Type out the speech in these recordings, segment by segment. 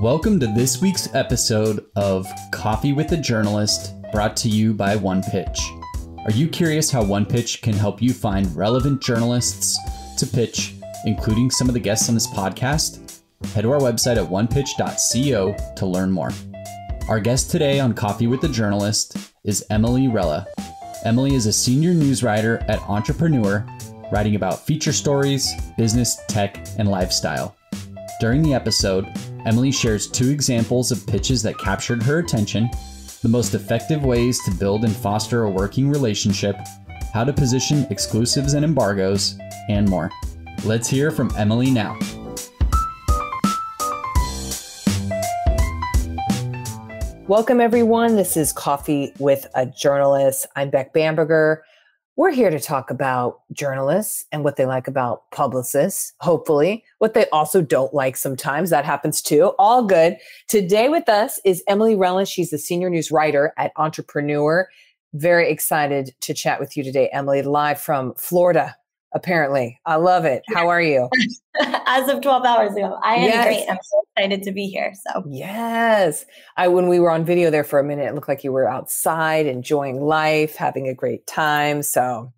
Welcome to this week's episode of Coffee with a Journalist, brought to you by OnePitch. Are you curious how OnePitch can help you find relevant journalists to pitch, including some of the guests on this podcast? Head to our website at onepitch.co to learn more. Our guest today on Coffee with a Journalist is Emily Rella. Emily is a senior news writer at Entrepreneur, writing about feature stories, business, tech, and lifestyle. During the episode, Emily shares two examples of pitches that captured her attention, the most effective ways to build and foster a working relationship, how to position exclusives and embargoes, and more. Let's hear from Emily now. Welcome, everyone. This is Coffee with a Journalist. I'm Beck Bamberger. We're here to talk about journalists and what they like about publicists, hopefully, what they also don't like sometimes. That happens too. All good. Today with us is Emily Rella. She's the senior news writer at Entrepreneur. Very excited to chat with you today, Emily, live from Florida, apparently. I love it. How are you? As of 12 hours ago. I am great. I'm so excited to be here. So yes. When we were on video there for a minute, it looked like you were outside enjoying life, having a great time. So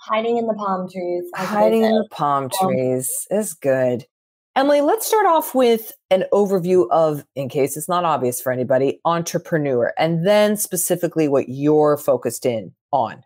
hiding in the palm trees. Hiding in the palm trees is good. Emily, let's start off with an overview of, in case it's not obvious for anybody, Entrepreneur, and then specifically what you're focused in on.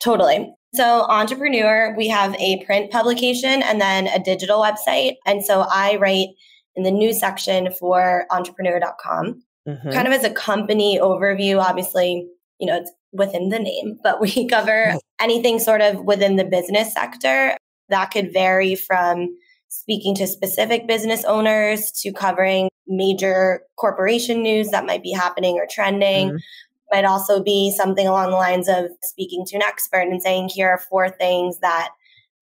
Totally. So Entrepreneur, we have a print publication and then a digital website. And so I write in the news section for entrepreneur.com, kind of as a company overview. Obviously, you know, it's within the name, but we cover anything sort of within the business sector. That could vary from speaking to specific business owners to covering major corporation news that might be happening or trending. Might also be something along the lines of speaking to an expert and saying, here are four things that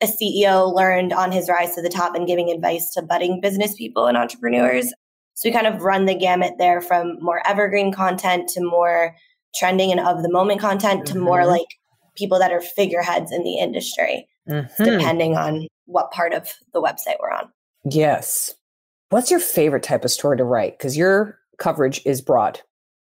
a CEO learned on his rise to the top, and giving advice to budding business people and entrepreneurs. So we kind of run the gamut there, from more evergreen content to more trending and of the moment content to more like people that are figureheads in the industry, depending on what part of the website we're on. Yes. What's your favorite type of story to write? Because your coverage is broad.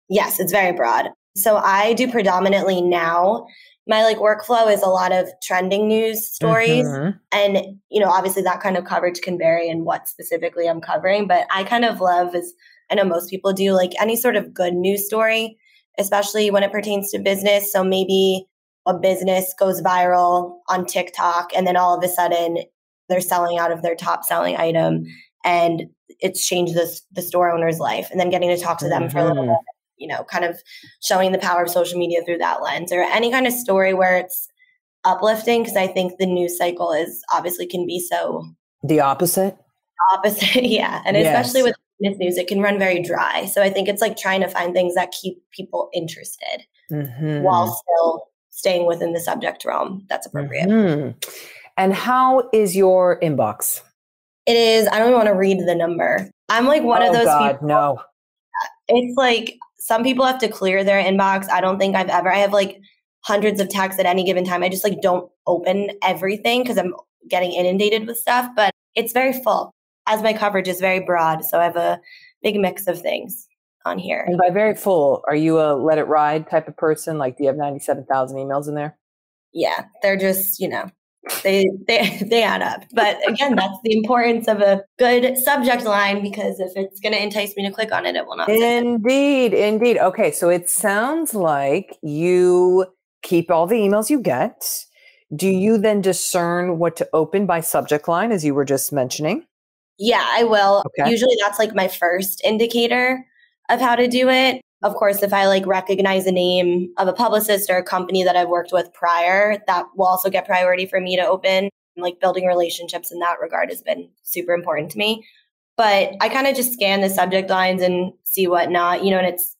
Yes, it's very broad. So I do predominantly now, my like workflow is a lot of trending news stories. And, you know, obviously that kind of coverage can vary in what specifically I'm covering, but I kind of love, as I know most people do, like any sort of good news story, especially when it pertains to business. So maybe a business goes viral on TikTok and then all of a sudden they're selling out of their top selling item and it's changed the store owner's life, and then getting to talk to them for a little bit. You know, kind of showing the power of social media through that lens, or any kind of story where it's uplifting, because I think the news cycle is obviously can be so the opposite. Yeah. And especially with business news, it can run very dry. So I think it's like trying to find things that keep people interested while still staying within the subject realm that's appropriate. And how is your inbox? It is, I don't even want to read the number. I'm like one of those people. It's like some people have to clear their inbox. I don't think I've ever, I have like hundreds of texts at any given time. I just like don't open everything because I'm getting inundated with stuff, but it's very full, as my coverage is very broad. So I have a big mix of things on here. And by very full, are you a let it ride type of person? Like, do you have 97,000 emails in there? Yeah, they're just, you know, they add up. But again, that's the importance of a good subject line, because if it's going to entice me to click on it, it will not. Indeed. Indeed. Okay. So it sounds like you keep all the emails you get. Do you then discern what to open by subject line, as you were just mentioning? Yeah, I will. Okay. Usually that's like my first indicator of how to do it. Of course, if I like recognize a name of a publicist or a company that I've worked with prior, that will also get priority for me to open. Like building relationships in that regard has been super important to me. But I kind of just scan the subject lines and see whatnot, you know, and it's,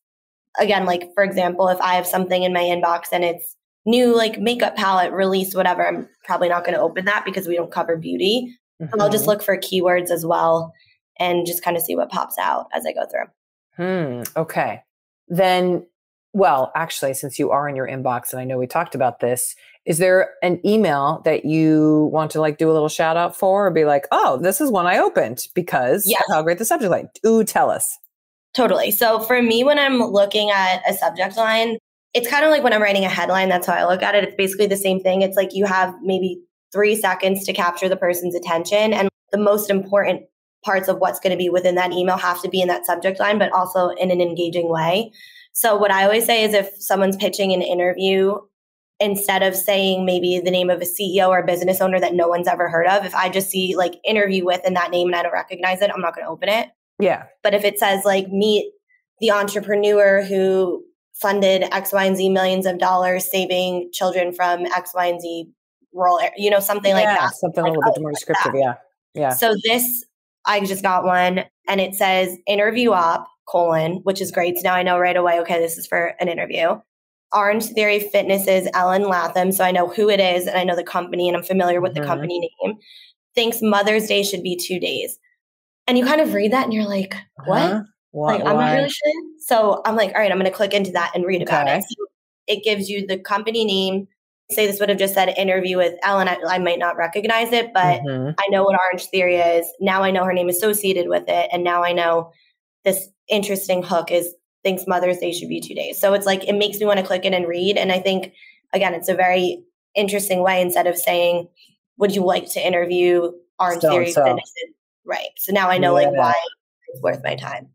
again, like, for example, if I have something in my inbox and it's new, like makeup palette release, whatever, I'm probably not going to open that because we don't cover beauty. I'll just look for keywords as well and just kind of see what pops out as I go through. Okay. Then well, actually, since you are in your inbox, and I know we talked about this, is there an email that you want to like do a little shout out for, or be like, oh, this is one I opened because yes, of how great the subject line. Ooh, tell us. Totally. So for me, when I'm looking at a subject line, it's kind of like when I'm writing a headline, that's how I look at it. It's basically the same thing. It's like you have maybe 3 seconds to capture the person's attention, and the most important parts of what's going to be within that email have to be in that subject line, but also in an engaging way. So what I always say is if someone's pitching an interview, instead of saying maybe the name of a CEO or a business owner that no one's ever heard of, if I just see like interview with in that name and I don't recognize it, I'm not going to open it. Yeah. But if it says like meet the entrepreneur who funded X, Y, and Z millions of dollars saving children from X, Y, and Z rural area, you know, something like that. Something like, a little bit more descriptive. Yeah. Yeah. So this, I just got one and it says interview op, : which is great. So now I know right away, okay, this is for an interview. Orange Theory Fitness is Ellen Latham. So I know who it is and I know the company and I'm familiar with the company name. Thinks Mother's Day should be 2 days. And you kind of read that and you're like, what? What? Like, I'm not really sure. So I'm like, all right, I'm going to click into that and read about it. So it gives you the company name. Say this would have just said interview with Ellen. I might not recognize it, but I know what Orange Theory is. Now I know her name associated with it. And now I know this interesting hook is thinks Mother's Day should be 2 days. So it's like, it makes me want to click in and read. And I think, again, it's a very interesting way instead of saying, would you like to interview Orange Theory? Right. So now I know like why it's worth my time.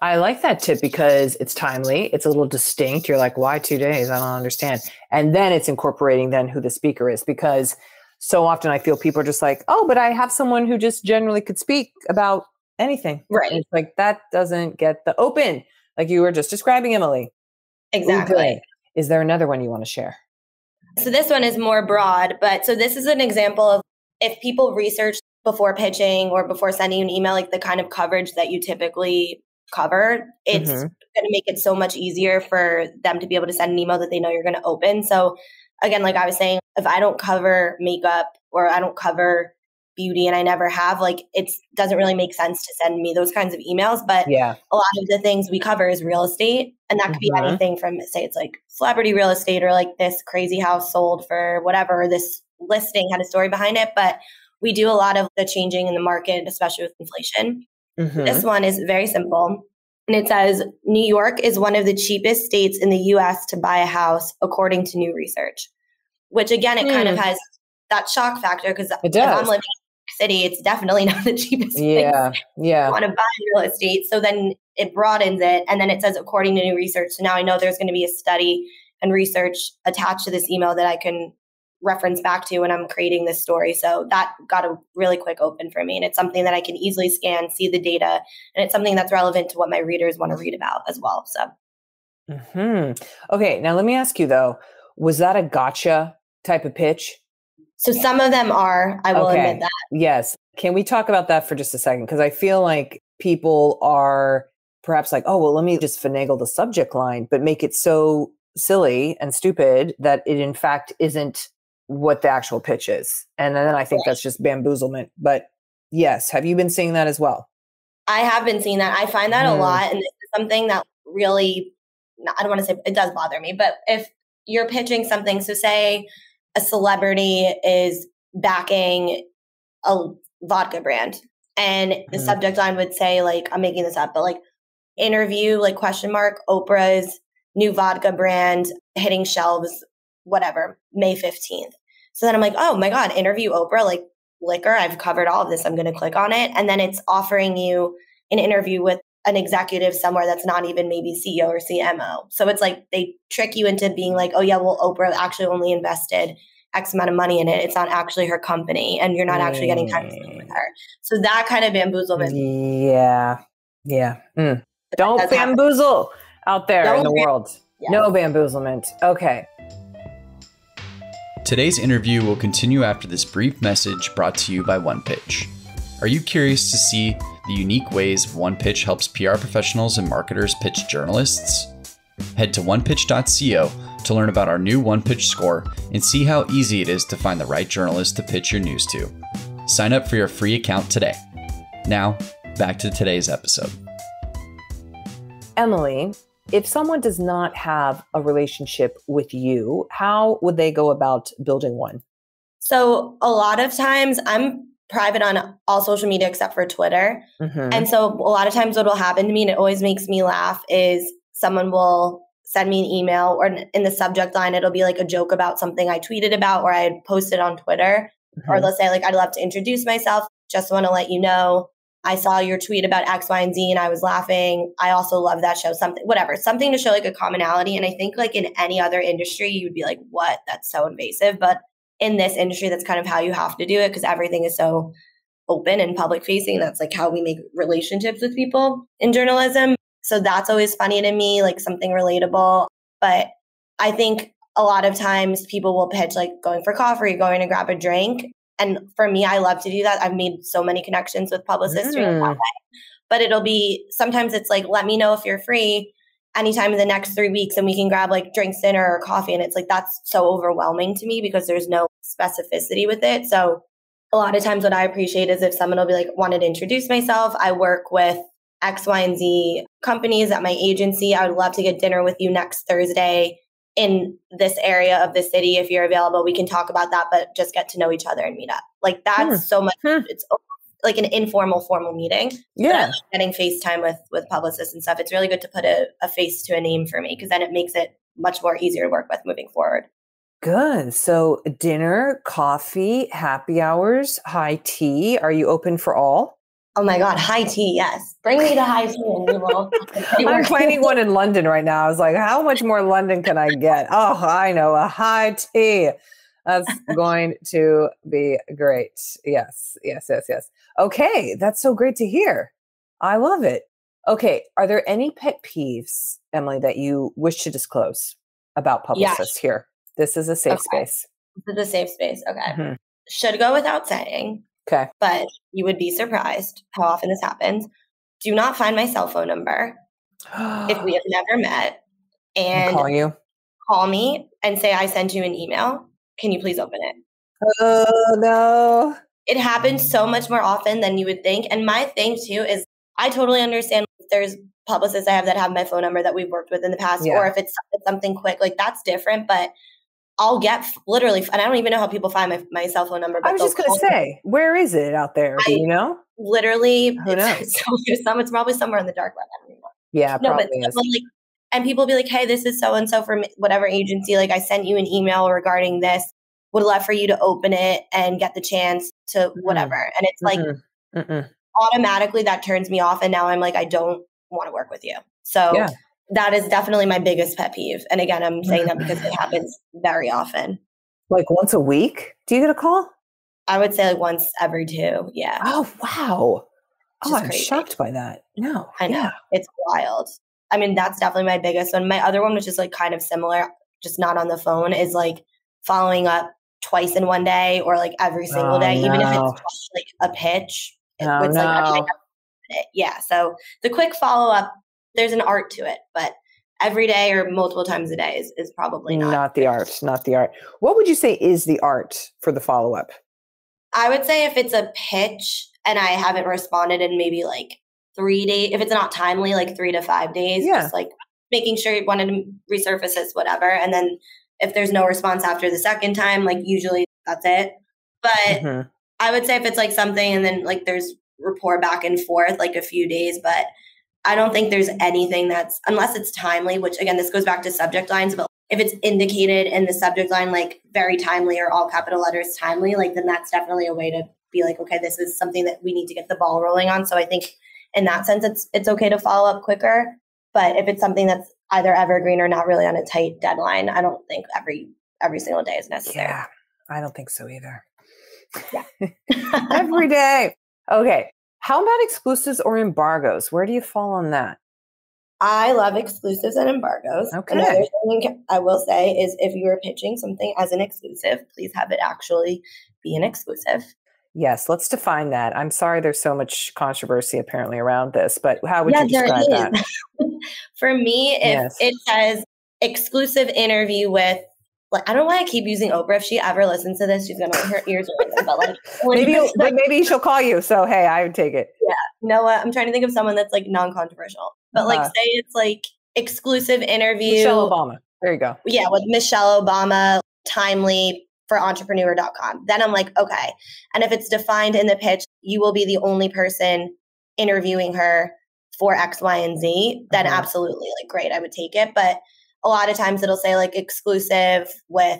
I like that tip because it's timely. It's a little distinct. You're like, why 2 days? I don't understand. And then it's incorporating then who the speaker is, because so often I feel people are just like, oh, but I have someone who just generally could speak about anything. Right. And it's like, that doesn't get the open, like you were just describing, Emily. Exactly. Is there another one you want to share? So this one is more broad, but so this is an example of if people research before pitching or before sending an email, like the kind of coverage that you typically cover, it's going to make it so much easier for them to be able to send an email that they know you're going to open. So again, like I was saying, if I don't cover makeup or I don't cover beauty and I never have, like it doesn't really make sense to send me those kinds of emails. But a lot of the things we cover is real estate. And that could be anything from, say it's like celebrity real estate or like this crazy house sold for whatever, or this listing had a story behind it. But we do a lot of the changing in the market, especially with inflation. This one is very simple. And it says, New York is one of the cheapest states in the US to buy a house, according to new research, which again, it kind of has that shock factor because if I'm living in New York City, it's definitely not the cheapest place you want to buy real estate. So then it broadens it. And then it says, according to new research. So now I know there's going to be a study and research attached to this email that I can reference back to when I'm creating this story. So that got a really quick open for me. And it's something that I can easily scan, see the data. And it's something that's relevant to what my readers want to read about as well. So. Okay. Now let me ask you though, was that a gotcha type of pitch? So some of them are, I will admit that. Yes. Can we talk about that for just a second? Because I feel like people are perhaps like, oh, well, let me just finagle the subject line, but make it so silly and stupid that it in fact isn't what the actual pitch is. And then I think that's just bamboozlement. But yes, have you been seeing that as well? I have been seeing that. I find that a lot. And it's something that really, I don't want to say it does bother me, but if you're pitching something, so say a celebrity is backing a vodka brand and the subject line would say like, I'm making this up, but like interview, like ? Oprah's new vodka brand hitting shelves, whatever, May 15th. So then I'm like, oh my God, interview Oprah, like liquor. I've covered all of this. I'm going to click on it. And then it's offering you an interview with an executive somewhere that's not even maybe CEO or CMO. So it's like they trick you into being like, oh yeah, well, Oprah actually only invested X amount of money in it. It's not actually her company and you're not actually getting time to speak with her. So that kind of bamboozlement. Yeah. Don't bamboozle out there in the world. No bamboozlement. Okay. Today's interview will continue after this brief message brought to you by OnePitch. Are you curious to see the unique ways OnePitch helps PR professionals and marketers pitch journalists? Head to onepitch.co to learn about our new OnePitch score and see how easy it is to find the right journalist to pitch your news to. Sign up for your free account today. Now, back to today's episode. Emily, If someone does not have a relationship with you, how would they go about building one? So a lot of times I'm private on all social media except for Twitter. Mm-hmm. And so a lot of times what will happen to me, and it always makes me laugh, is someone will send me an email, or in the subject line, it'll be like a joke about something I tweeted about or I had posted on Twitter. Mm-hmm. Or they'll say like, I'd love to introduce myself. Just want to let you know, I saw your tweet about X, Y, and Z and I was laughing. I also love that show, something, whatever, something to show like a commonality. And I think like in any other industry, you would be like, what? That's so invasive. But in this industry, that's kind of how you have to do it because everything is so open and public facing. That's like how we make relationships with people in journalism. So that's always funny to me, like something relatable. But I think a lot of times people will pitch like going for coffee, going to grab a drink. And for me, I love to do that. I've made so many connections with publicists doing that way. But it'll be, sometimes it's like, let me know if you're free anytime in the next 3 weeks and we can grab like drinks, dinner, or coffee. And it's like, that's so overwhelming to me because there's no specificity with it. So a lot of times what I appreciate is if someone will be like, wanted to introduce myself. I work with X, Y, and Z companies at my agency. I would love to get dinner with you next Thursday in this area of the city. If you're available, we can talk about that, but just get to know each other and meet up. Like that's so much. It's like an informal, formal meeting. Yeah. Like getting FaceTime with publicists and stuff. It's really good to put a face to a name for me because then it makes it much more easier to work with moving forward. Good. So dinner, coffee, happy hours, high tea. Are you open for all? Oh my God, high tea, yes. Bring me to high tea and we will. I'm finding one in London right now. I was like, how much more London can I get? Oh, I know, a high tea. That's going to be great. Yes, yes, yes, yes. Okay, that's so great to hear. I love it. Okay, are there any pet peeves, Emily, that you wish to disclose about publicists here? This is a safe space. This is a safe space, okay. Mm-hmm. Should go without saying. Okay. But you would be surprised how often this happens. Do not find my cell phone number if we have never met and call me and say, I sent you an email. Can you please open it? Oh, no. It happens so much more often than you would think. And my thing too is I totally understand if there's publicists I have that have my phone number that we've worked with in the past, or if it's something quick, like that's different. But I'll get literally, and I don't even know how people find my cell phone number. But I was just going to say, where is it out there? Do you know? Literally, it's probably somewhere in the dark web. I don't know. Yeah, probably is. Like, and people be like, hey, this is so-and-so from whatever agency. Like, I sent you an email regarding this. Would love for you to open it and get the chance to whatever. And it's like automatically that turns me off. And now I'm like, I don't want to work with you. So yeah. That is definitely my biggest pet peeve. And again, I'm saying that because it happens very often. Like once a week? Do you get a call? I would say like once every two. Yeah. Oh, wow. Oh, I'm shocked by that. No. I know. Yeah. It's wild. I mean, that's definitely my biggest one. My other one, which is like kind of similar, just not on the phone, is like following up twice in one day or like every single day, even if it's just like a pitch. Yeah. So the quick follow-up, there's an art to it, but every day or multiple times a day is probably not the art, not the art. What would you say is the art for the follow-up? I would say if it's a pitch and I haven't responded in maybe like 3 days, if it's not timely, like 3 to 5 days, just like making sure you wanted to resurface this, whatever. And then if there's no response after the second time, like usually that's it. But I would say if it's like something and then like there's rapport back and forth, like a few days, but I don't think there's anything that's, unless it's timely, which again, this goes back to subject lines, but if it's indicated in the subject line, like very timely or all capital letters timely, like then that's definitely a way to be like, okay, this is something that we need to get the ball rolling on. So I think in that sense, it's okay to follow up quicker. But if it's something that's either evergreen or not really on a tight deadline, I don't think every single day is necessary. Yeah, I don't think so either. Yeah. Every day. Okay. How about exclusives or embargoes? Where do you fall on that? I love exclusives and embargoes. Okay. Another thing I will say is if you are pitching something as an exclusive, please have it actually be an exclusive. Yes, let's define that. I'm sorry there's so much controversy apparently around this, but how would you describe that? For me, if it says exclusive interview with, like, I don't know why I keep using Oprah. If she ever listens to this, she's going to make her ears ring. But like, maybe she'll call you. So, hey, I would take it. Yeah. You know what? I'm trying to think of someone that's like non-controversial. But like, say it's like exclusive interview. Michelle Obama. There you go. Yeah, with Michelle Obama, timely for entrepreneur.com. Then I'm like, okay. And if it's defined in the pitch, you will be the only person interviewing her for X, Y, and Z, then absolutely, like, great, I would take it. But a lot of times it'll say like exclusive with,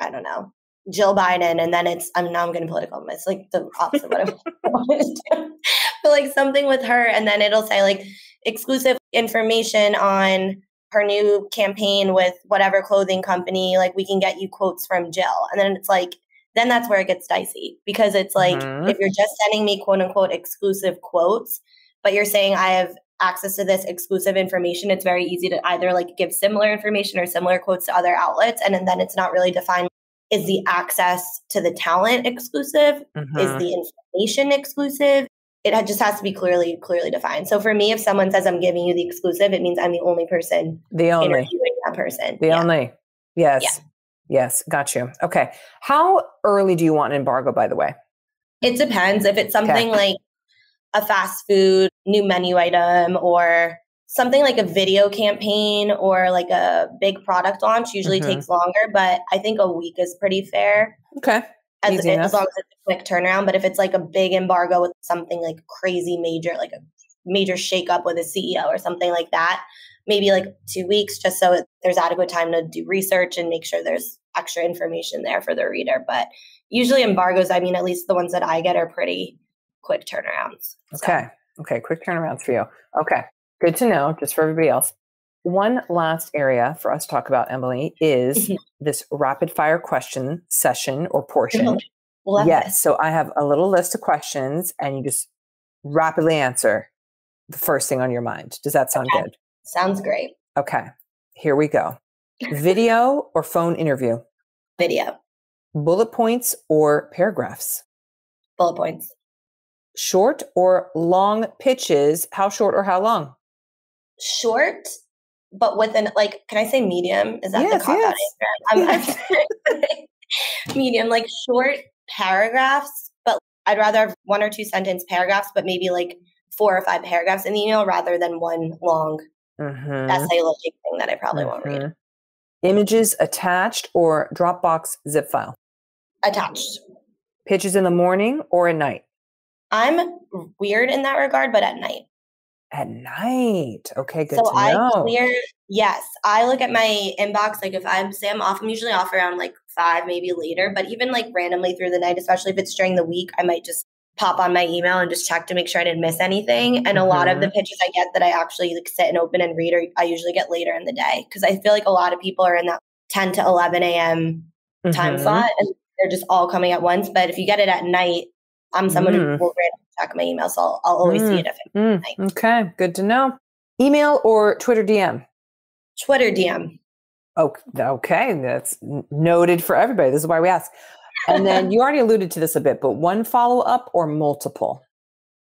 I don't know, Jill Biden. And then it's, now I'm getting political. It's like the opposite of what I wanted to do. But like something with her. And then it'll say like exclusive information on her new campaign with whatever clothing company, like we can get you quotes from Jill. And then it's like, then that's where it gets dicey, because it's like, if you're just sending me quote unquote exclusive quotes, but you're saying I have access to this exclusive information, it's very easy to either like give similar information or similar quotes to other outlets. And then it's not really defined. Is the access to the talent exclusive? Is the information exclusive? It just has to be clearly defined. So for me, if someone says I'm giving you the exclusive, it means I'm the only person interviewing that person. Yes. Got you. Okay. How early do you want an embargo, by the way? It depends. If it's something like a fast food new menu item or something like a video campaign or like a big product launch, usually takes longer, but I think a week is pretty fair. Okay. As long as it's a quick turnaround. But if it's like a big embargo with something like crazy major, like a major shakeup with a CEO or something like that, maybe like 2 weeks, just so there's adequate time to do research and make sure there's extra information there for the reader. But usually embargoes, I mean, at least the ones that I get are pretty quick turnarounds. So. Okay. Quick turnarounds for you. Okay. Good to know, just for everybody else. One last area for us to talk about, Emily, is this rapid fire question session or portion. Yes. So I have a little list of questions and you just rapidly answer the first thing on your mind. Does that sound good? Sounds great. Okay. Here we go. Video or phone interview? Video. Bullet points or paragraphs? Bullet points. Short or long pitches? How short or how long? Short, but with an, like, can I say medium? Is that the cop-out answer? Medium, like short paragraphs, but I'd rather have 1 or 2 sentence paragraphs, but maybe like 4 or 5 paragraphs in the email rather than one long essay-looking thing that I probably won't read. Images attached or Dropbox zip file? Attached. Pitches in the morning or at night? I'm weird in that regard, but at night. At night. Okay, good to know. So I look at my inbox. Like if I'm usually off around like 5, maybe later, but even like randomly through the night, especially if it's during the week, I might just pop on my email and just check to make sure I didn't miss anything. And a lot of the pitches I get that I actually like sit and open and read, or I usually get later in the day. Cause I feel like a lot of people are in that 10 to 11 a.m. time slot and they're just all coming at once. But if you get it at night, I'm someone who will randomly check my email, so I'll always see it if it's at night. Okay, good to know. Email or Twitter DM? Twitter DM. Okay, that's noted for everybody. This is why we ask. And then you already alluded to this a bit, but one follow-up or multiple?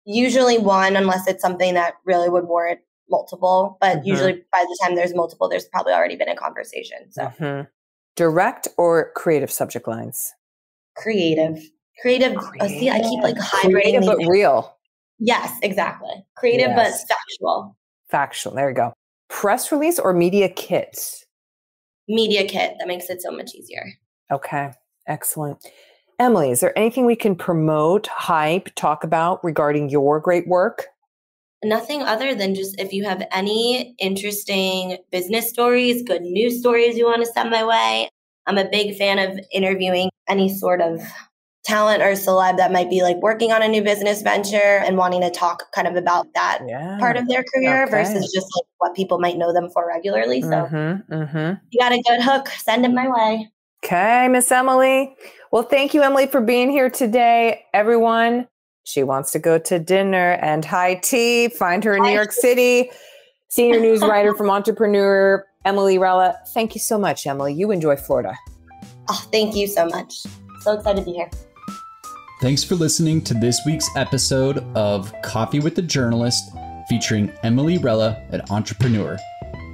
Usually one, unless it's something that really would warrant multiple. But usually by the time there's multiple, there's probably already been a conversation. So, direct or creative subject lines? Creative. Oh, see, I keep like highlighting. Creative but real. Yes, exactly. Creative but factual. Factual. There we go. Press release or media kit? Media kit. That makes it so much easier. Okay. Excellent. Emily, is there anything we can promote, hype, talk about regarding your great work? Nothing other than just if you have any interesting business stories, good news stories you want to send my way. I'm a big fan of interviewing any sort of talent or celeb that might be like working on a new business venture and wanting to talk kind of about that part of their career versus just like what people might know them for regularly. So you got a good hook, send it my way. Okay, Miss Emily. Well, thank you, Emily, for being here today. Everyone, she wants to go to dinner and high tea. Find her in New York City. Senior news writer from Entrepreneur, Emily Rella. Thank you so much, Emily. You enjoy Florida. Oh, thank you so much. So excited to be here. Thanks for listening to this week's episode of Coffee with a Journalist featuring Emily Rella at Entrepreneur.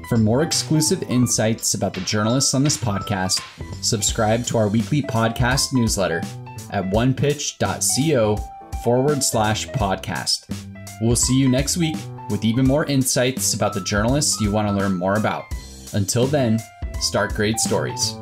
For more exclusive insights about the journalists on this podcast, subscribe to our weekly podcast newsletter at onepitch.co/podcast. We'll see you next week with even more insights about the journalists you want to learn more about. Until then, start great stories.